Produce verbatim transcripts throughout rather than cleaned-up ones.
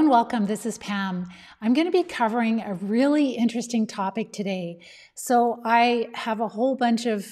and welcome. This is Pam. I'm going to be covering a really interesting topic today. So I have a whole bunch of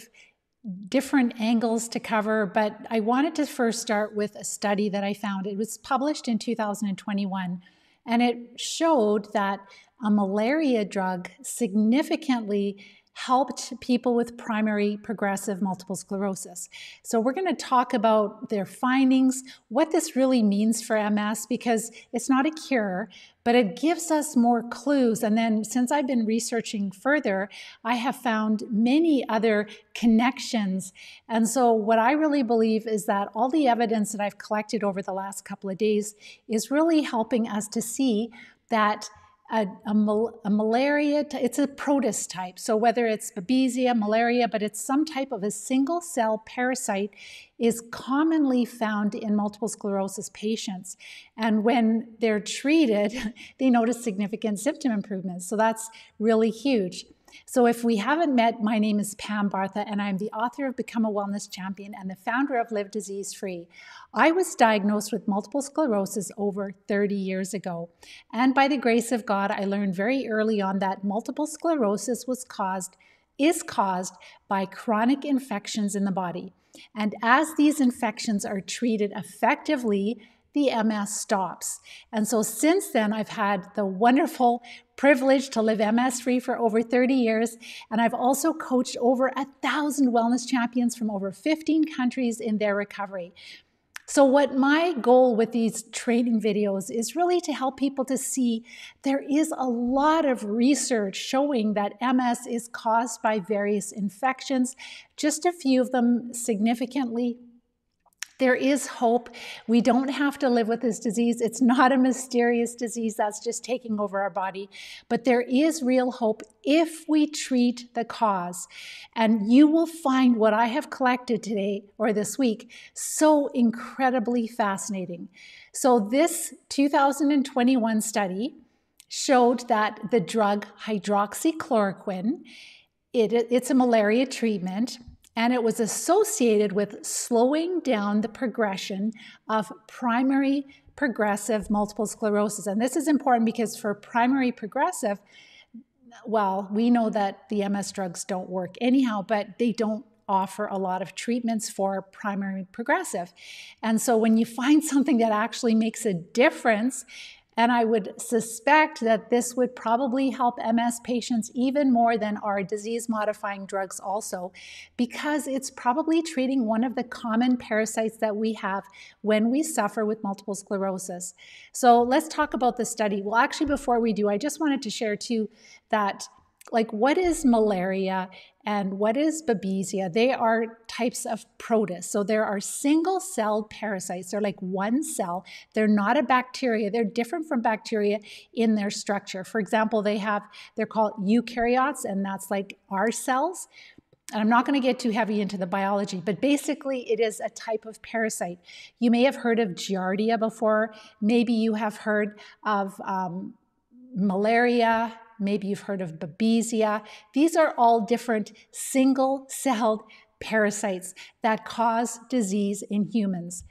different angles to cover, but I wanted to first start with a study that I found. It was published in two thousand twenty-one, and it showed that a malaria drug significantly helped people with primary progressive multiple sclerosis. So we're going to talk about their findings, what this really means for M S, because it's not a cure, but it gives us more clues. And then since I've been researching further, I have found many other connections. And so what I really believe is that all the evidence that I've collected over the last couple of days is really helping us to see that A, a, mal a malaria, it's a protist type. So whether it's Babesia, malaria, but it's some type of a single cell parasite is commonly found in multiple sclerosis patients. And when they're treated, they notice significant symptom improvements. So that's really huge. So if we haven't met, my name is Pam Bartha, and I'm the author of Become a Wellness Champion and the founder of Live Disease Free. I was diagnosed with multiple sclerosis over thirty years ago. And by the grace of God, I learned very early on that multiple sclerosis was caused, is caused by chronic infections in the body. And as these infections are treated effectively, the M S stops. And so since then, I've had the wonderful privilege to live M S free for over thirty years. And I've also coached over a thousand wellness champions from over fifteen countries in their recovery. So what my goal with these training videos is really to help people to see there is a lot of research showing that M S is caused by various infections, just a few of them significantly. There is hope. We don't have to live with this disease. It's not a mysterious disease that's just taking over our body, but there is real hope if we treat the cause. And you will find what I have collected today or this week so incredibly fascinating. So this two thousand twenty-one study showed that the drug hydroxychloroquine, it, it's a malaria treatment, and it was associated with slowing down the progression of primary progressive multiple sclerosis. And this is important because for primary progressive, well, we know that the M S drugs don't work anyhow, but they don't offer a lot of treatments for primary progressive. And so when you find something that actually makes a difference, and I would suspect that this would probably help M S patients even more than our disease-modifying drugs also, because it's probably treating one of the common parasites that we have when we suffer with multiple sclerosis. So let's talk about the study. Well, actually, before we do, I just wanted to share too that, like, what is malaria and what is Babesia? They are types of protists. So there are single-celled parasites. They're like one cell. They're not a bacteria. They're different from bacteria in their structure. For example, they have, they're called eukaryotes, and that's like our cells. And I'm not going to get too heavy into the biology, but basically it is a type of parasite. You may have heard of Giardia before. Maybe you have heard of um, malaria. Maybe you've heard of Babesia. These are all different single-celled parasites that cause disease in humans.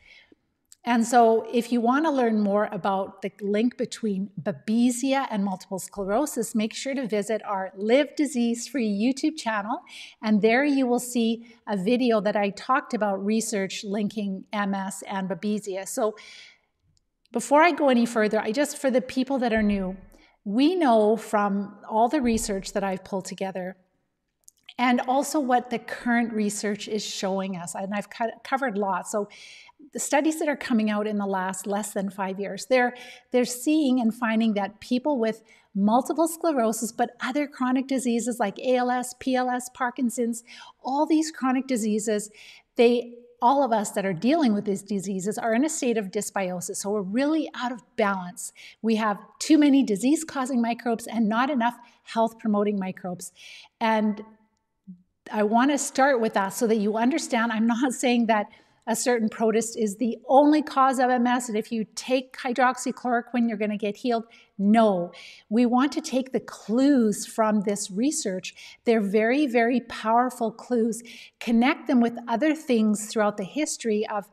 And so if you want to learn more about the link between Babesia and multiple sclerosis, make sure to visit our Live Disease Free YouTube channel. And there you will see a video that I talked about research linking M S and Babesia. So before I go any further, I just, for the people that are new, we know from all the research that I've pulled together and also what the current research is showing us, and I've covered lots. So the studies that are coming out in the last less than five years, they're, they're seeing and finding that people with multiple sclerosis, but other chronic diseases like A L S, P L S, Parkinson's, all these chronic diseases, they all of us that are dealing with these diseases are in a state of dysbiosis. So we're really out of balance. We have too many disease-causing microbes and not enough health-promoting microbes. And I want to start with that so that you understand I'm not saying that a certain protist is the only cause of M S, and if you take hydroxychloroquine, you're going to get healed. No, we want to take the clues from this research. They're very, very powerful clues. Connect them with other things throughout the history of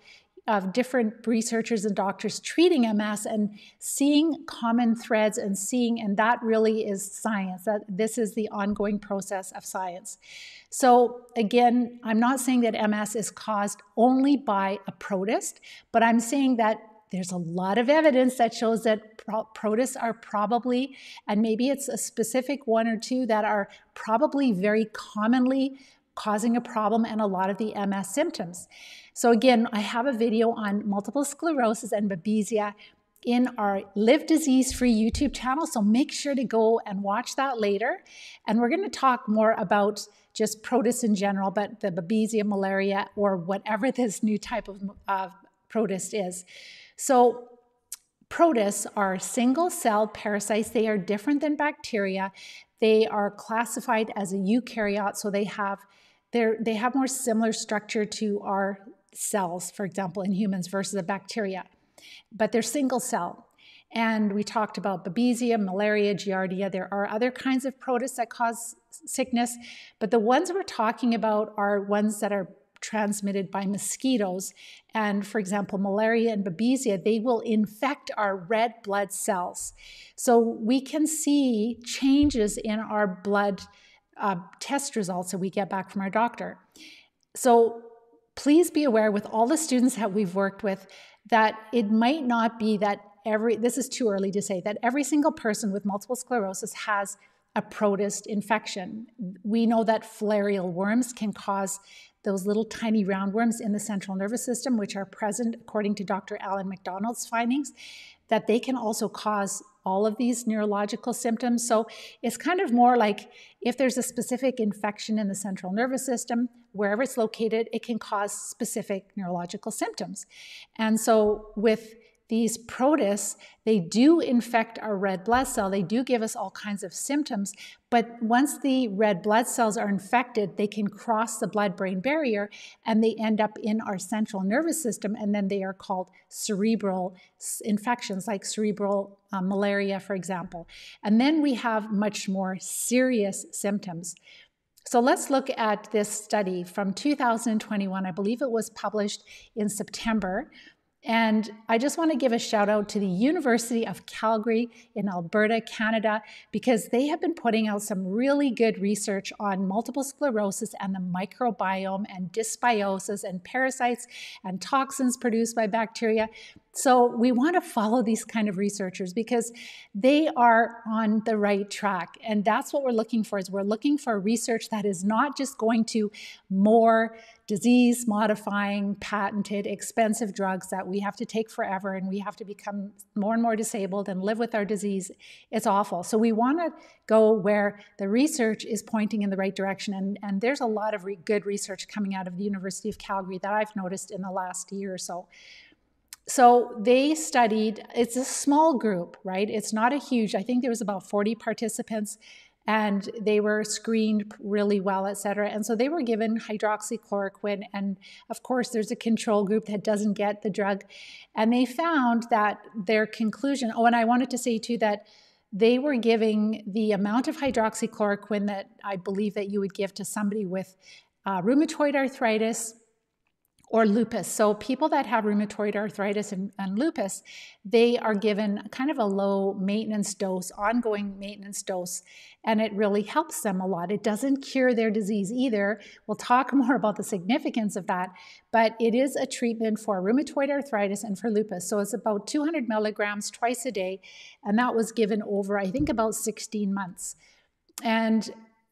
of different researchers and doctors treating M S and seeing common threads and seeing, and that really is science. That this is the ongoing process of science. So again, I'm not saying that M S is caused only by a protist, but I'm saying that there's a lot of evidence that shows that pro protists are probably, and maybe it's a specific one or two that are probably very commonly causing a problem and a lot of the M S symptoms. So again, I have a video on multiple sclerosis and Babesia in our Live Disease Free YouTube channel, so make sure to go and watch that later. And we're gonna talk more about just protists in general, but the Babesia, malaria, or whatever this new type of uh, protist is. So protists are single-celled parasites. They are different than bacteria. They are classified as a eukaryote, so they have, they have more similar structure to our cells, for example, in humans versus a bacteria. But they're single-cell. And we talked about Babesia, malaria, Giardia. There are other kinds of protists that cause sickness, but the ones we're talking about are ones that are transmitted by mosquitoes. And for example, malaria and Babesia, they will infect our red blood cells. So we can see changes in our blood uh, test results that we get back from our doctor. So please be aware with all the students that we've worked with that it might not be that every, this is too early to say, that every single person with multiple sclerosis has a protist infection. We know that filarial worms can cause those little tiny roundworms in the central nervous system, which are present, according to Doctor Alan McDonald's findings, that they can also cause all of these neurological symptoms. So it's kind of more like if there's a specific infection in the central nervous system, wherever it's located, it can cause specific neurological symptoms. And so with these protists, they do infect our red blood cell. They do give us all kinds of symptoms, but once the red blood cells are infected, they can cross the blood-brain barrier and they end up in our central nervous system, and then they are called cerebral infections, like cerebral uh, malaria, for example. And then we have much more serious symptoms. So let's look at this study from two thousand twenty-one. I believe it was published in September. And I just want to give a shout out to the University of Calgary in Alberta, Canada, because they have been putting out some really good research on multiple sclerosis and the microbiome and dysbiosis and parasites and toxins produced by bacteria. So we want to follow these kind of researchers because they are on the right track. And that's what we're looking for, is we're looking for research that is not just going to more disease-modifying, patented, expensive drugs that we have to take forever and we have to become more and more disabled and live with our disease. It's awful. So we want to go where the research is pointing in the right direction. And, and there's a lot of re- good research coming out of the University of Calgary that I've noticed in the last year or so. So they studied, it's a small group, right? It's not a huge, I think there was about forty participants, and they were screened really well, et cetera. And so they were given hydroxychloroquine. And of course, there's a control group that doesn't get the drug. And they found that their conclusion, oh, and I wanted to say too that they were giving the amount of hydroxychloroquine that I believe that you would give to somebody with uh, rheumatoid arthritis, or lupus. So people that have rheumatoid arthritis and, and lupus, they are given kind of a low maintenance dose, ongoing maintenance dose, and it really helps them a lot. It doesn't cure their disease either. We'll talk more about the significance of that, but it is a treatment for rheumatoid arthritis and for lupus. So it's about two hundred milligrams twice a day, and that was given over, I think, about sixteen months. And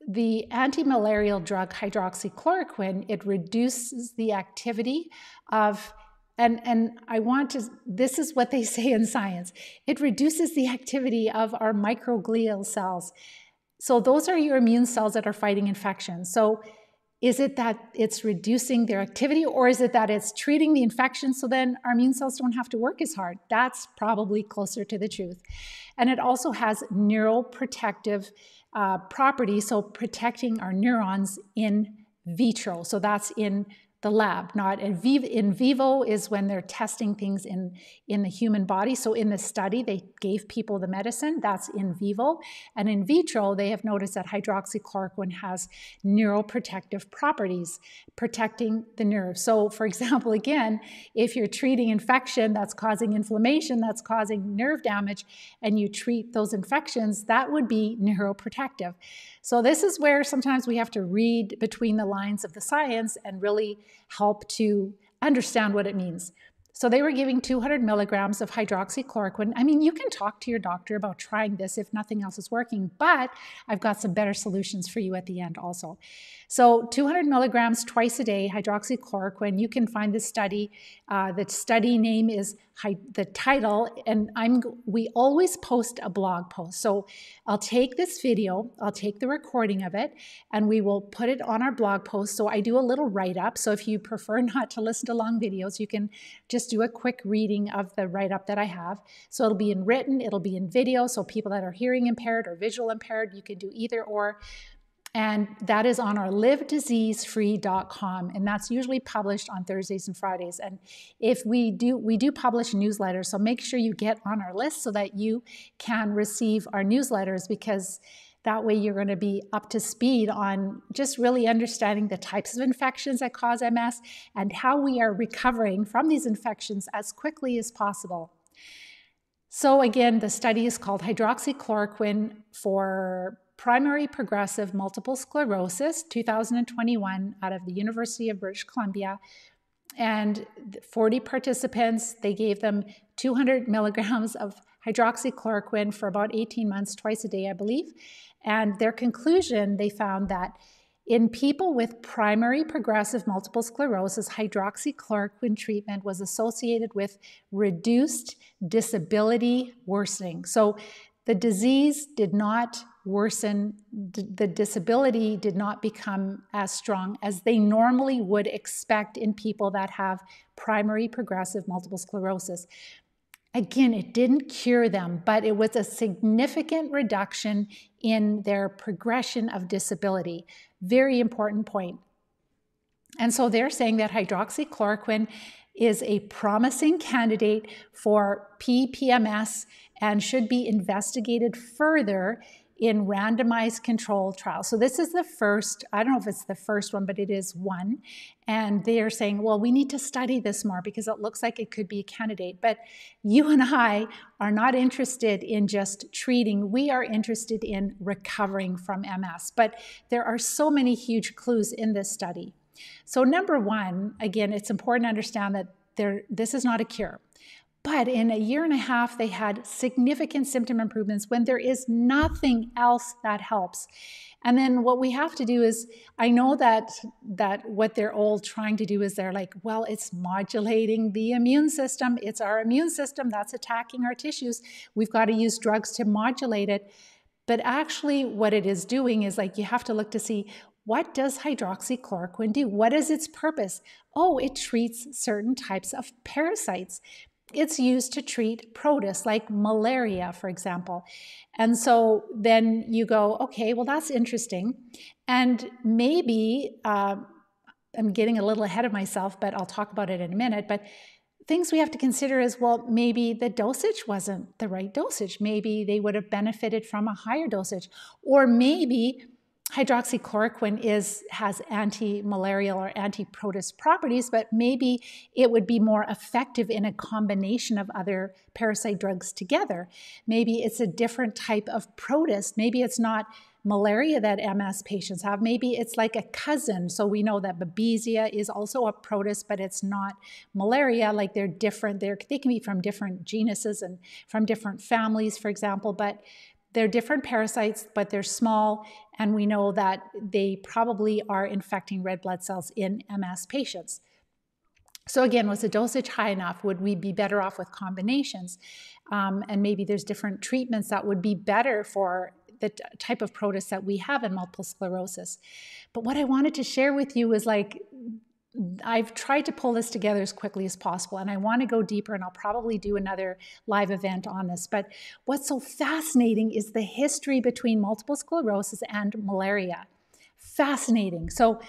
the anti-malarial drug hydroxychloroquine, it reduces the activity of, and, and I want to, this is what they say in science, it reduces the activity of our microglial cells. So those are your immune cells that are fighting infection. So is it that it's reducing their activity, or is it that it's treating the infection so then our immune cells don't have to work as hard? That's probably closer to the truth. And it also has neuroprotective Uh, property, so protecting our neurons in vitro. So that's in the lab, not in vivo. In vivo is when they're testing things in, in the human body. So in this study, they gave people the medicine. That's in vivo. And in vitro, they have noticed that hydroxychloroquine has neuroprotective properties, protecting the nerve. So for example, again, if you're treating infection that's causing inflammation, that's causing nerve damage, and you treat those infections, that would be neuroprotective. So this is where sometimes we have to read between the lines of the science and really help to understand what it means. So they were giving two hundred milligrams of hydroxychloroquine. I mean, you can talk to your doctor about trying this if nothing else is working, but I've got some better solutions for you at the end also. So two hundred milligrams twice a day, hydroxychloroquine. You can find this study. Uh, the study name is the title, and I'm, we always post a blog post. So I'll take this video, I'll take the recording of it, and we will put it on our blog post. So I do a little write-up. So if you prefer not to listen to long videos, you can just do a quick reading of the write-up that I have. So it'll be in written, it'll be in video. So people that are hearing impaired or visual impaired, you can do either or. And that is on our live disease free dot com, and that's usually published on Thursdays and Fridays. And if we do, we do publish newsletters, so make sure you get on our list so that you can receive our newsletters, because that way you're going to be up to speed on just really understanding the types of infections that cause M S and how we are recovering from these infections as quickly as possible. So again, the study is called hydroxychloroquine for primary progressive multiple sclerosis, two thousand twenty-one, out of the University of British Columbia. And forty participants, they gave them two hundred milligrams of hydroxychloroquine for about eighteen months, twice a day, I believe. And their conclusion, they found that in people with primary progressive multiple sclerosis, hydroxychloroquine treatment was associated with reduced disability worsening. So the disease did not worsen, the disability did not become as strong as they normally would expect in people that have primary progressive multiple sclerosis. Again, it didn't cure them, but it was a significant reduction in their progression of disability. Very important point. And so they're saying that hydroxychloroquine is a promising candidate for P P M S and should be investigated further in randomized control trials. So this is the first, I don't know if it's the first one, but it is one. And they are saying, well, we need to study this more because it looks like it could be a candidate. But you and I are not interested in just treating. We are interested in recovering from M S. But there are so many huge clues in this study. So number one, again, it's important to understand that there, this is not a cure. But in a year and a half, they had significant symptom improvements when there is nothing else that helps. And then what we have to do is, I know that that what they're all trying to do is they're like, well, it's modulating the immune system. It's our immune system that's attacking our tissues. We've got to use drugs to modulate it. But actually what it is doing is, like, you have to look to see, what does hydroxychloroquine do? What is its purpose? Oh, it treats certain types of parasites. It's used to treat protists like malaria, for example. And so then you go, okay, well, that's interesting. And maybe, uh, I'm getting a little ahead of myself, but I'll talk about it in a minute. But things we have to consider is, well, maybe the dosage wasn't the right dosage. Maybe they would have benefited from a higher dosage. Or maybe hydroxychloroquine is, has anti-malarial or anti-protist properties, but maybe it would be more effective in a combination of other parasite drugs together. Maybe it's a different type of protist. Maybe it's not malaria that M S patients have. Maybe it's like a cousin. So we know that Babesia is also a protist, but it's not malaria. Like, they're different. They're, they can be from different genuses and from different families, for example, but they're different parasites, but they're small, and we know that they probably are infecting red blood cells in M S patients. So again, was the dosage high enough? Would we be better off with combinations? Um, and maybe there's different treatments that would be better for the type of protist that we have in multiple sclerosis. But what I wanted to share with you is, like, I've tried to pull this together as quickly as possible, and I want to go deeper, and I'll probably do another live event on this. But what's so fascinating is the history between multiple sclerosis and malaria. Fascinating. So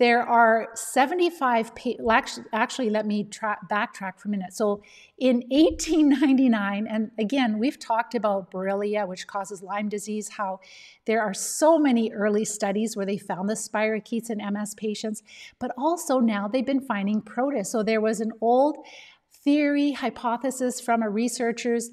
There are seventy-five, actually, actually let me backtrack for a minute. So in eighteen ninety-nine, and again, we've talked about Borrelia, which causes Lyme disease, how there are so many early studies where they found the spirochetes in M S patients, but also now they've been finding protists. So there was an old theory, hypothesis from a researcher's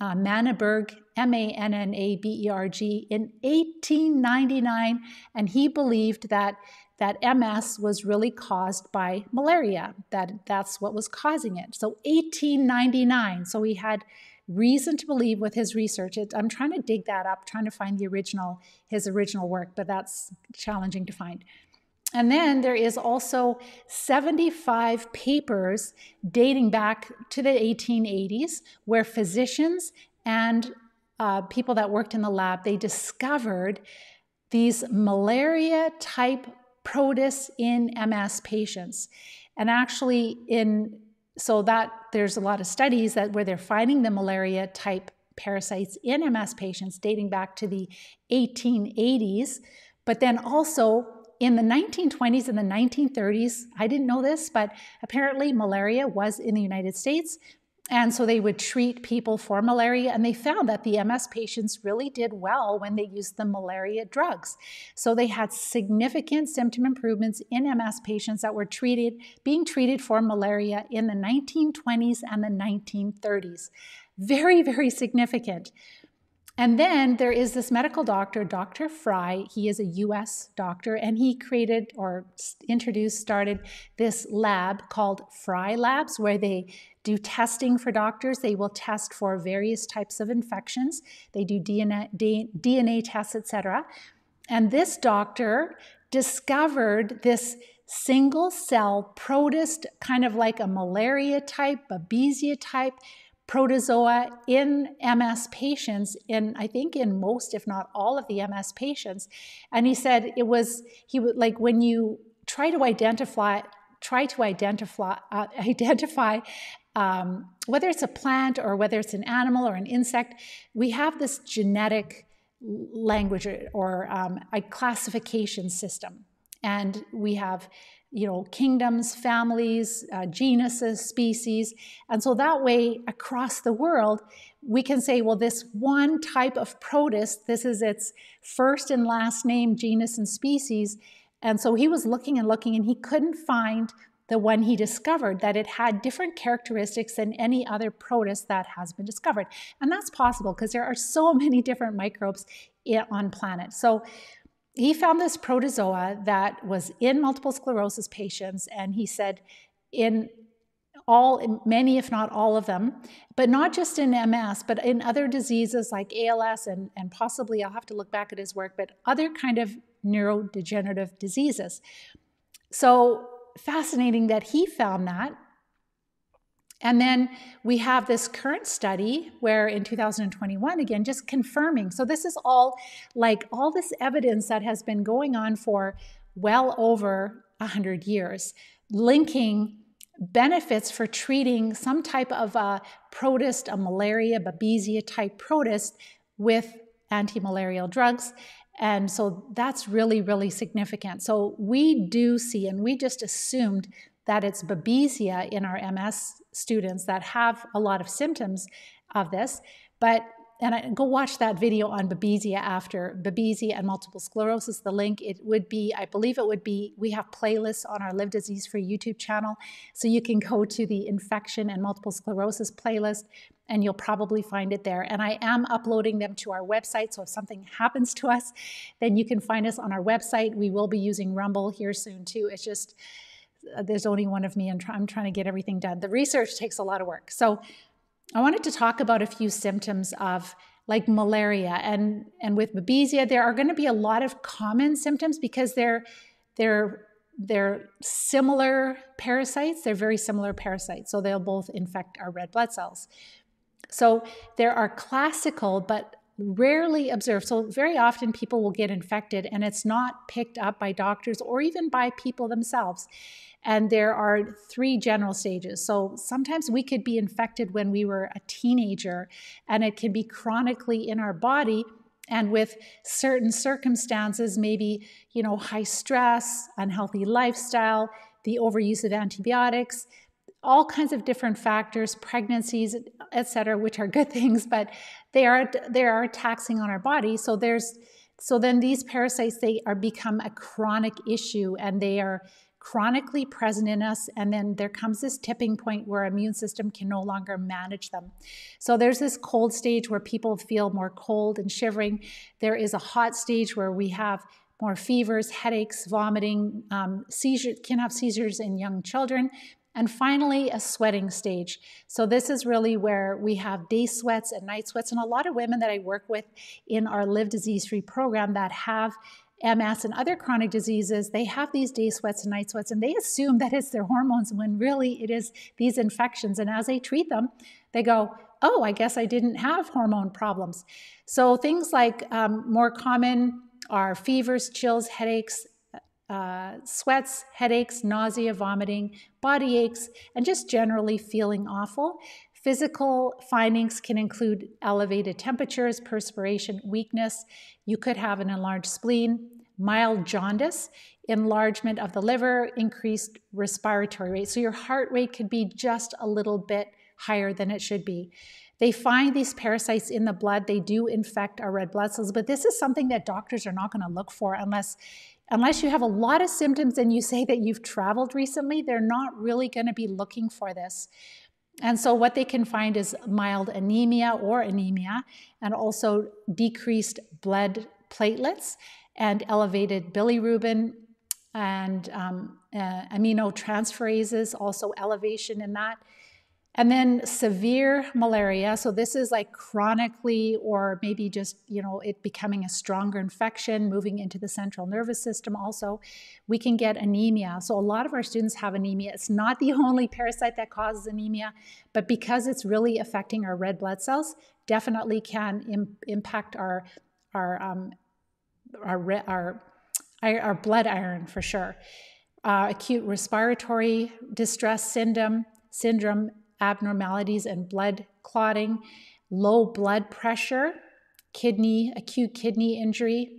uh, Manneberg, M A N N A B E R G, in eighteen ninety-nine, and he believed that that M S was really caused by malaria, that that's what was causing it. So eighteen ninety-nine, so we had reason to believe with his research. It, I'm trying to dig that up, trying to find the original, his original work, but that's challenging to find. And then there is also seventy-five papers dating back to the eighteen eighties where physicians and uh, people that worked in the lab, they discovered these malaria-type protists in M S patients. And actually in, so that there's a lot of studies that where they're finding the malaria type parasites in M S patients dating back to the eighteen eighties, but then also in the nineteen twenties and the nineteen thirties, I didn't know this, but apparently malaria was in the United States. And so they would treat people for malaria, and they found that the M S patients really did well when they used the malaria drugs. So they had significant symptom improvements in M S patients that were treated, being treated for malaria in the nineteen twenties and the nineteen thirties. Very, very significant. And then there is this medical doctor, Doctor Fry. He is a U S doctor, and he created or introduced, started this lab called Fry Labs, where they do testing for doctors. They will test for various types of infections. They do D N A, D N A tests, et cetera. And this doctor discovered this single cell protist, kind of like a malaria type, Babesia type, protozoa in M S patients, in I think in most, if not all of the M S patients. And he said it was, he would like when you try to identify, try to identify, uh, identify um, whether it's a plant or whether it's an animal or an insect, we have this genetic language or, or um, a classification system. And we have, you know, kingdoms, families, uh, genuses, species. And so that way across the world, we can say, well, this one type of protist, this is its first and last name, genus and species. And so he was looking and looking, and he couldn't find the one he discovered, that it had different characteristics than any other protist that has been discovered. And that's possible because there are so many different microbes on planet. So he found this protozoa that was in multiple sclerosis patients, and he said in all, in many if not all of them, but not just in M S, but in other diseases like A L S and, and possibly, I'll have to look back at his work, but other kind of neurodegenerative diseases. So fascinating that he found that. And then we have this current study where in two thousand twenty-one, again, just confirming. So this is all like all this evidence that has been going on for well over one hundred years, linking benefits for treating some type of a protist, a malaria, Babesia type protist with anti-malarial drugs. And so that's really, really significant. So we do see, and we just assumed that it's Babesia in our M S students that have a lot of symptoms of this, but, and I, go watch that video on Babesia after, Babesia and multiple sclerosis, the link, it would be, I believe it would be, we have playlists on our Live Disease Free YouTube channel, so you can go to the infection and multiple sclerosis playlist, and you'll probably find it there. And I am uploading them to our website, so if something happens to us, then you can find us on our website. We will be using Rumble here soon too. It's just, there's only one of me, and I'm trying to get everything done. The research takes a lot of work. So I wanted to talk about a few symptoms of like malaria, and, and with Babesia, there are going to be a lot of common symptoms because they're, they're, they're similar parasites. They're very similar parasites. So they'll both infect our red blood cells. So there are classical, but rarely observed. So very often people will get infected and it's not picked up by doctors or even by people themselves. And there are three general stages. So sometimes we could be infected when we were a teenager, and it can be chronically in our body. And with certain circumstances, maybe, you know, high stress, unhealthy lifestyle, the overuse of antibiotics, all kinds of different factors, pregnancies, et cetera, which are good things, but they are, they are taxing on our body. So there's, so then these parasites, they are become a chronic issue, and they are chronically present in us, and then there comes this tipping point where our immune system can no longer manage them. So there's this cold stage where people feel more cold and shivering. There is a hot stage where we have more fevers, headaches, vomiting, um, seizures, can have seizures in young children, and finally a sweating stage. So this is really where we have day sweats and night sweats, and a lot of women that I work with in our Live Disease Free program that have M S and other chronic diseases, they have these day sweats and night sweats, and they assume that it's their hormones when really it is these infections. And as they treat them, they go, oh, I guess I didn't have hormone problems. So things like um, more common are fevers, chills, headaches, uh, sweats, headaches, nausea, vomiting, body aches, and just generally feeling awful. Physical findings can include elevated temperatures, perspiration, weakness. You could have an enlarged spleen, mild jaundice, enlargement of the liver, increased respiratory rate. So your heart rate could be just a little bit higher than it should be. They find these parasites in the blood. They do infect our red blood cells, but this is something that doctors are not going to look for unless Unless you have a lot of symptoms and you say that you've traveled recently. They're not really going to be looking for this. And so what they can find is mild anemia or anemia, and also decreased blood platelets and elevated bilirubin and um, uh, aminotransferases, also elevation in that. And then severe malaria. So this is like chronically, or maybe just, you know, it becoming a stronger infection, moving into the central nervous system. Also, we can get anemia. So a lot of our students have anemia. It's not the only parasite that causes anemia, but because it's really affecting our red blood cells, definitely can im- impact our, our, um, our, re- our, our blood iron for sure. Uh, acute respiratory distress syndrome, syndrome, abnormalities and blood clotting, low blood pressure, kidney, acute kidney injury.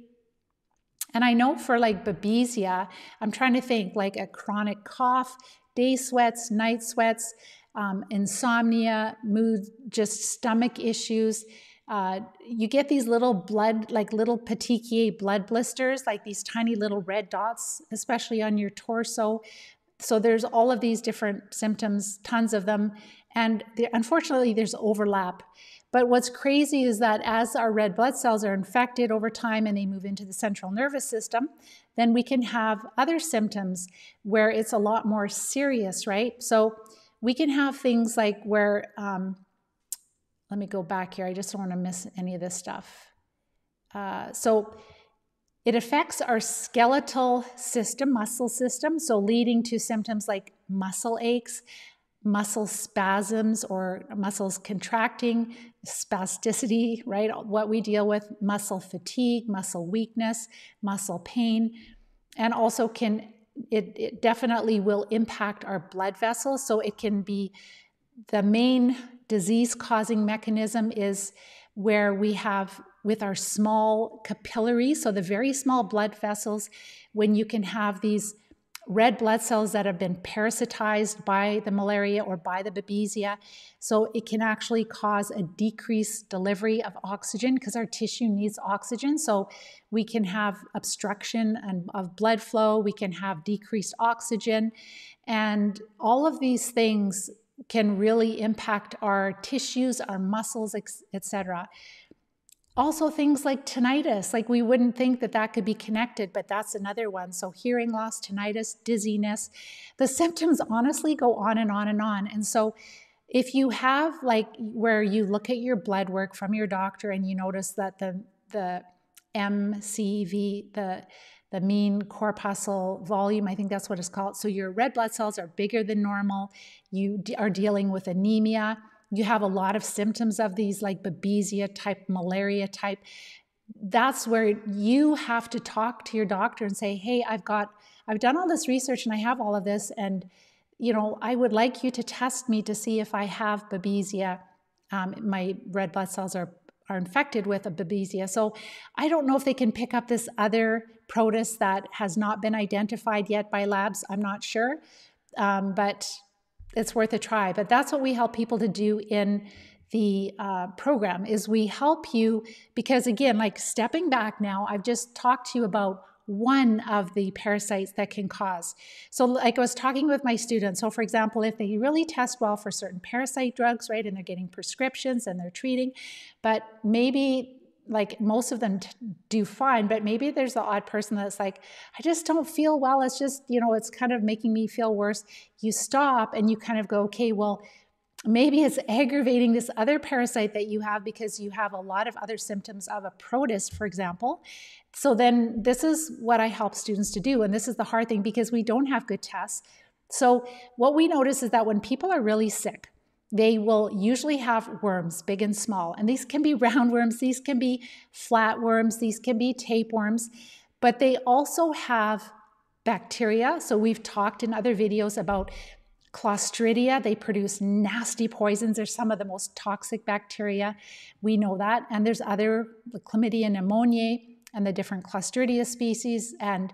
And I know for like Babesia, I'm trying to think, like a chronic cough, day sweats, night sweats, um, insomnia, mood, just stomach issues. Uh, you get these little blood, like little petechiae blood blisters, like these tiny little red dots, especially on your torso. So there's all of these different symptoms, tons of them, and the, unfortunately there's overlap. But what's crazy is that as our red blood cells are infected over time and they move into the central nervous system, then we can have other symptoms where it's a lot more serious, right? So we can have things like where, um, let me go back here, I just don't want to miss any of this stuff. Uh, so. It affects our skeletal system, muscle system, so leading to symptoms like muscle aches, muscle spasms or muscles contracting, spasticity, right? What we deal with, muscle fatigue, muscle weakness, muscle pain, and also can, it, it definitely will impact our blood vessels. So it can be, the main disease-causing mechanism is where we have with our small capillaries, so the very small blood vessels, when you can have these red blood cells that have been parasitized by the malaria or by the Babesia. So it can actually cause a decreased delivery of oxygen because our tissue needs oxygen. So we can have obstruction and of blood flow, we can have decreased oxygen, and all of these things can really impact our tissues, our muscles, et cetera. Also things like tinnitus, like we wouldn't think that that could be connected, but that's another one. So hearing loss, tinnitus, dizziness, the symptoms honestly go on and on and on. And so if you have like where you look at your blood work from your doctor and you notice that the, the M C V, the, the mean corpuscle volume, I think that's what it's called. So your red blood cells are bigger than normal. You are dealing with anemia. You have a lot of symptoms of these like Babesia type, malaria type. That's where you have to talk to your doctor and say, hey, I've got, I've done all this research and I have all of this. And, you know, I would like you to test me to see if I have Babesia. Um, my red blood cells are, are infected with a Babesia. So I don't know if they can pick up this other protus that has not been identified yet by labs. I'm not sure, um, but it's worth a try. But that's what we help people to do in the uh, program, is we help you, because again, like stepping back now, I've just talked to you about one of the parasites that can cause. So like I was talking with my students, so for example, if they really test well for certain parasite drugs, right, and they're getting prescriptions and they're treating, but maybe like most of them do fine, but maybe there's the odd person that's like, I just don't feel well, it's just, you know, it's kind of making me feel worse. You stop and you kind of go, okay, well, maybe it's aggravating this other parasite that you have because you have a lot of other symptoms of a protist, for example. So then this is what I help students to do. And this is the hard thing because we don't have good tests. So what we notice is that when people are really sick, they will usually have worms, big and small. And these can be roundworms, these can be flatworms, these can be tapeworms, but they also have bacteria. So we've talked in other videos about Clostridia, they produce nasty poisons. They're some of the most toxic bacteria. We know that. And there's other, the chlamydia pneumoniae and the different Clostridia species, and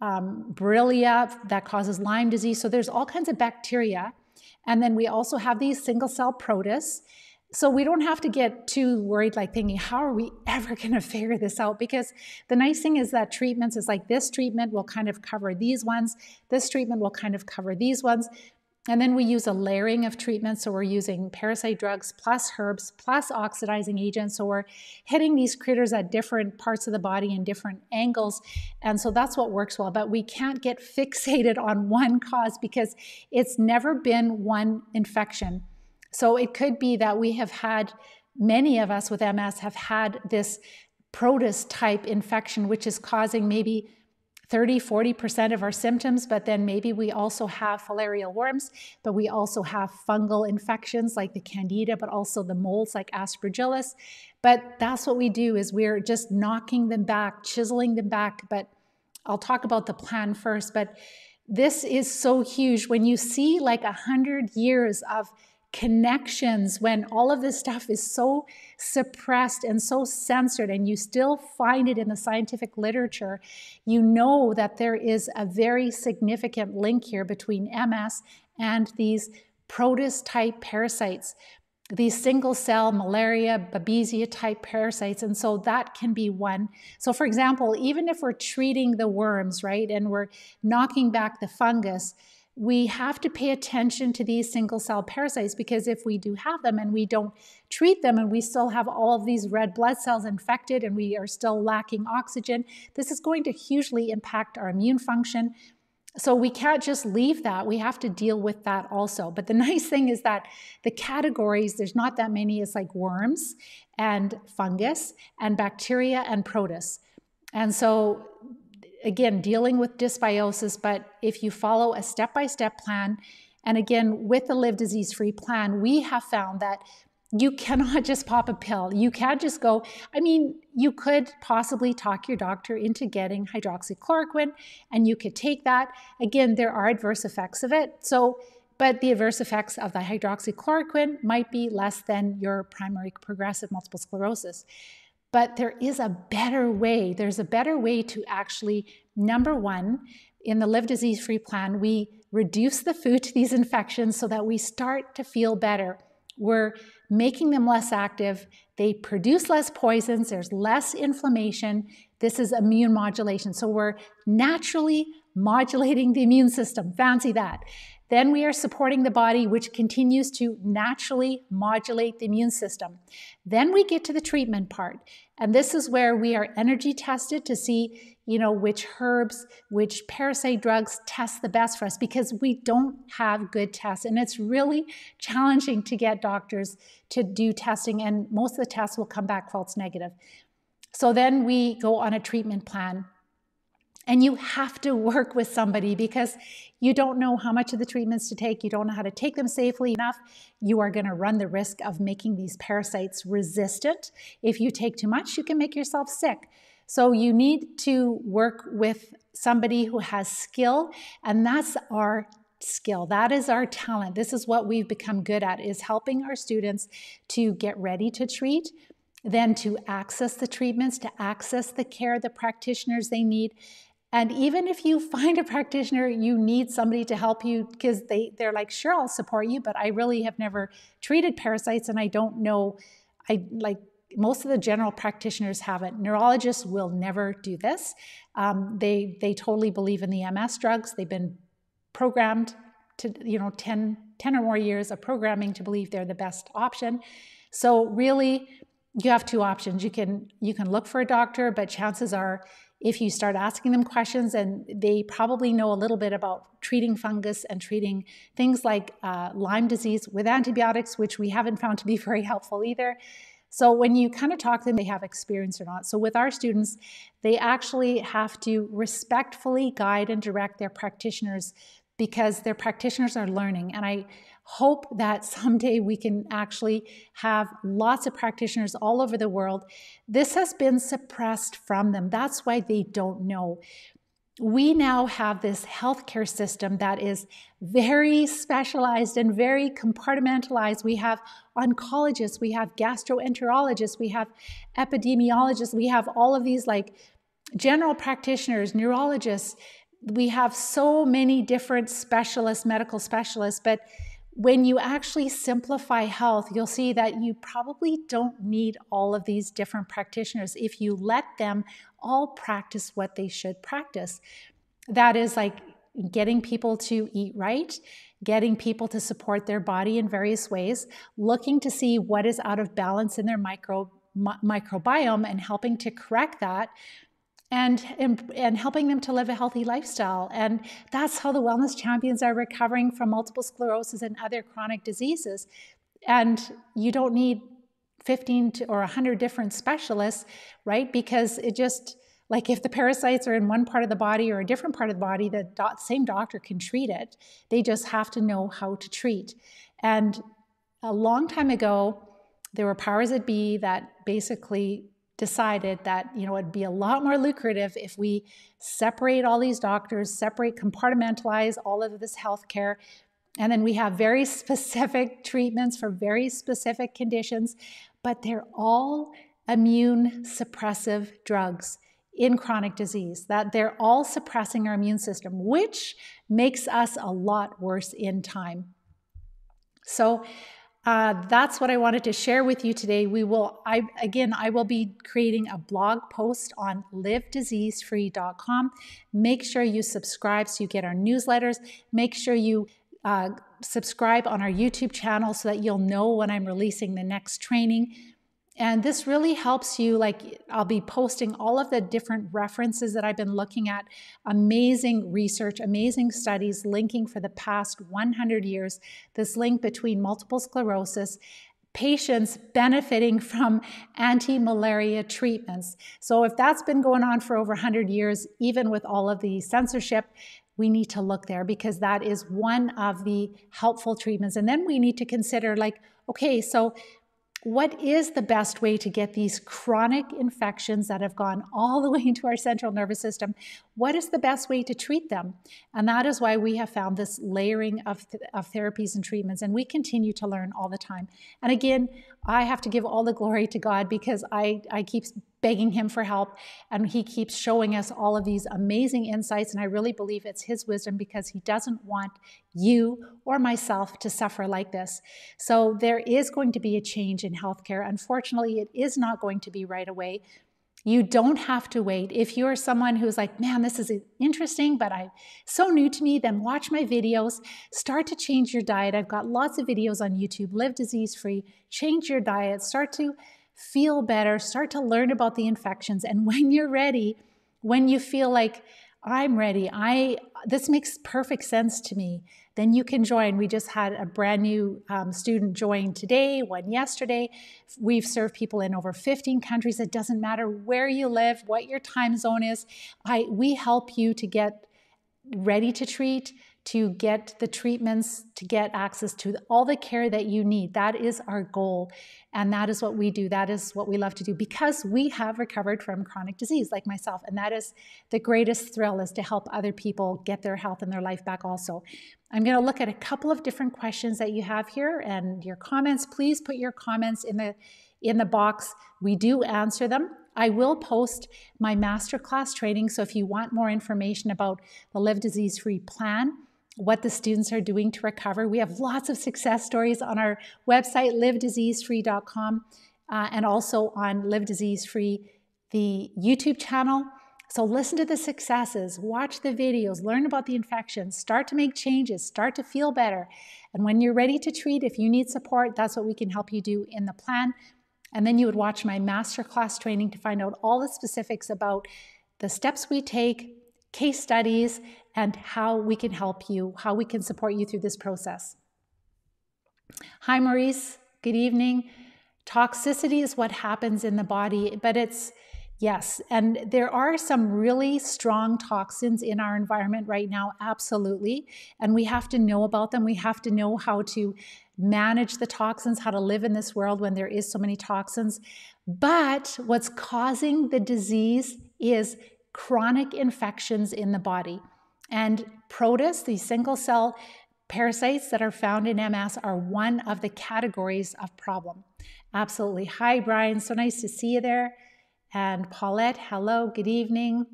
um, Borrelia that causes Lyme disease. So there's all kinds of bacteria. And then we also have these single cell protists. So we don't have to get too worried, like thinking, how are we ever going to figure this out? Because the nice thing is that treatments is like, this treatment will kind of cover these ones. This treatment will kind of cover these ones. And then we use a layering of treatments. So we're using parasite drugs plus herbs plus oxidizing agents. So we're hitting these critters at different parts of the body in different angles. And so that's what works well. But we can't get fixated on one cause because it's never been one infection. So it could be that we have had, many of us with M S have had this protist type infection, which is causing maybe thirty, forty percent of our symptoms, but then maybe we also have filarial worms, but we also have fungal infections like the candida, but also the molds like aspergillus. But that's what we do, is we're just knocking them back, chiseling them back. But I'll talk about the plan first, but this is so huge. When you see like a hundred years of connections, when all of this stuff is so suppressed and so censored, and you still find it in the scientific literature, you know that there is a very significant link here between M S and these protist type parasites, these single cell malaria, Babesia type parasites. And so that can be one. So for example, even if we're treating the worms, right, and we're knocking back the fungus, we have to pay attention to these single cell parasites, because if we do have them and we don't treat them and we still have all of these red blood cells infected and we are still lacking oxygen, this is going to hugely impact our immune function. So we can't just leave that. We have to deal with that also. But the nice thing is that the categories, there's not that many. It's like worms and fungus and bacteria and protists. And so again, dealing with dysbiosis, but if you follow a step-by-step plan, and again, with the Live Disease Free plan, we have found that you cannot just pop a pill. You can't just go, I mean, you could possibly talk your doctor into getting hydroxychloroquine, and you could take that. Again, there are adverse effects of it. So, but the adverse effects of the hydroxychloroquine might be less than your primary progressive multiple sclerosis. But there is a better way. There's a better way to actually, number one, in the Live Disease Free plan, we reduce the food to these infections so that we start to feel better. We're making them less active. They produce less poisons. There's less inflammation. This is immune modulation. So we're naturally modulating the immune system. Fancy that. Then we are supporting the body, which continues to naturally modulate the immune system. Then we get to the treatment part. And this is where we are energy tested to see, you know, which herbs, which parasite drugs test the best for us, because we don't have good tests. And it's really challenging to get doctors to do testing, and most of the tests will come back false negative. So then we go on a treatment plan. And you have to work with somebody because you don't know how much of the treatments to take. You don't know how to take them safely enough. You are going to run the risk of making these parasites resistant. If you take too much, you can make yourself sick. So you need to work with somebody who has skill, and that's our skill. That is our talent. This is what we've become good at, is helping our students to get ready to treat, then to access the treatments, to access the care, the practitioners they need. And even if you find a practitioner, you need somebody to help you because they, they're like, sure, I'll support you, but I really have never treated parasites and I don't know, I like most of the general practitioners haven't. Neurologists will never do this. Um, they, they totally believe in the M S drugs. They've been programmed to, you know, ten, ten or more years of programming to believe they're the best option. So really, you have two options. You can, you can look for a doctor, but chances are, if you start asking them questions, and they probably know a little bit about treating fungus and treating things like uh, Lyme disease with antibiotics, which we haven't found to be very helpful either. So when you kind of talk to them, they have experience or not. So with our students, they actually have to respectfully guide and direct their practitioners because their practitioners are learning. And I hope that someday we can actually have lots of practitioners all over the world. This has been suppressed from them. That's why they don't know. We now have this healthcare system that is very specialized and very compartmentalized. We have oncologists, we have gastroenterologists, we have epidemiologists, we have all of these like general practitioners, neurologists. We have so many different specialists, medical specialists, but when you actually simplify health, you'll see that you probably don't need all of these different practitioners if you let them all practice what they should practice. That is like getting people to eat right, getting people to support their body in various ways, looking to see what is out of balance in their micro, microbiome and helping to correct that, And, and, and helping them to live a healthy lifestyle. And that's how the wellness champions are recovering from multiple sclerosis and other chronic diseases. And you don't need fifteen to, or one hundred different specialists, right? Because it just, like if the parasites are in one part of the body or a different part of the body, the do- same doctor can treat it. They just have to know how to treat. And a long time ago, there were powers that be that basically decided that, you know, it'd be a lot more lucrative if we separate all these doctors, separate, compartmentalize all of this healthcare, and then we have very specific treatments for very specific conditions, but they're all immune suppressive drugs in chronic disease, that they're all suppressing our immune system, which makes us a lot worse in time. So Uh, that's what I wanted to share with you today. We will, I, again, I will be creating a blog post on live disease free dot com. Make sure you subscribe so you get our newsletters. Make sure you uh, subscribe on our YouTube channel so that you'll know when I'm releasing the next training. And this really helps you, like I'll be posting all of the different references that I've been looking at, amazing research, amazing studies linking for the past one hundred years, this link between multiple sclerosis, patients benefiting from anti-malaria treatments. So if that's been going on for over one hundred years, even with all of the censorship, we need to look there because that is one of the helpful treatments. And then we need to consider like, okay, so what is the best way to get these chronic infections that have gone all the way into our central nervous system? What is the best way to treat them? And that is why we have found this layering of, th- of therapies and treatments, and we continue to learn all the time. And again, I have to give all the glory to God because I, I keep begging him for help, and he keeps showing us all of these amazing insights, and I really believe it's his wisdom because he doesn't want you or myself to suffer like this. So there is going to be a change in healthcare. Unfortunately, it is not going to be right away. You don't have to wait. If you're someone who's like, man, this is interesting, but I'm so new to me, then watch my videos, start to change your diet. I've got lots of videos on YouTube, Live Disease Free, change your diet, start to feel better, start to learn about the infections. And when you're ready, when you feel like I'm ready, I this makes perfect sense to me, then you can join. We just had a brand new um, student join today, one yesterday. We've served people in over fifteen countries. It doesn't matter where you live, what your time zone is. I we help you to get ready to treat, to get the treatments, to get access to all the care that you need. That is our goal. And that is what we do. That is what we love to do because we have recovered from chronic disease like myself. And that is the greatest thrill, is to help other people get their health and their life back also. I'm going to look at a couple of different questions that you have here and your comments. Please put your comments in the in the box. We do answer them. I will post my masterclass training, so if you want more information about the Live Disease Free plan, what the students are doing to recover, we have lots of success stories on our website, live disease free dot com, uh, and also on Live Disease Free, the YouTube channel. So listen to the successes, watch the videos, learn about the infections, start to make changes, start to feel better. And when you're ready to treat, if you need support, that's what we can help you do in the plan. And then you would watch my masterclass training to find out all the specifics about the steps we take, case studies, and how we can help you, how we can support you through this process. Hi, Maurice. Good evening. Toxicity is what happens in the body, but it's yes, and there are some really strong toxins in our environment right now, absolutely, and we have to know about them. We have to know how to manage the toxins, how to live in this world when there is so many toxins. But what's causing the disease is chronic infections in the body. And protists, these single-cell parasites that are found in M S, are one of the categories of problem. Absolutely. Hi, Brian. So nice to see you there. And Paulette, hello, good evening.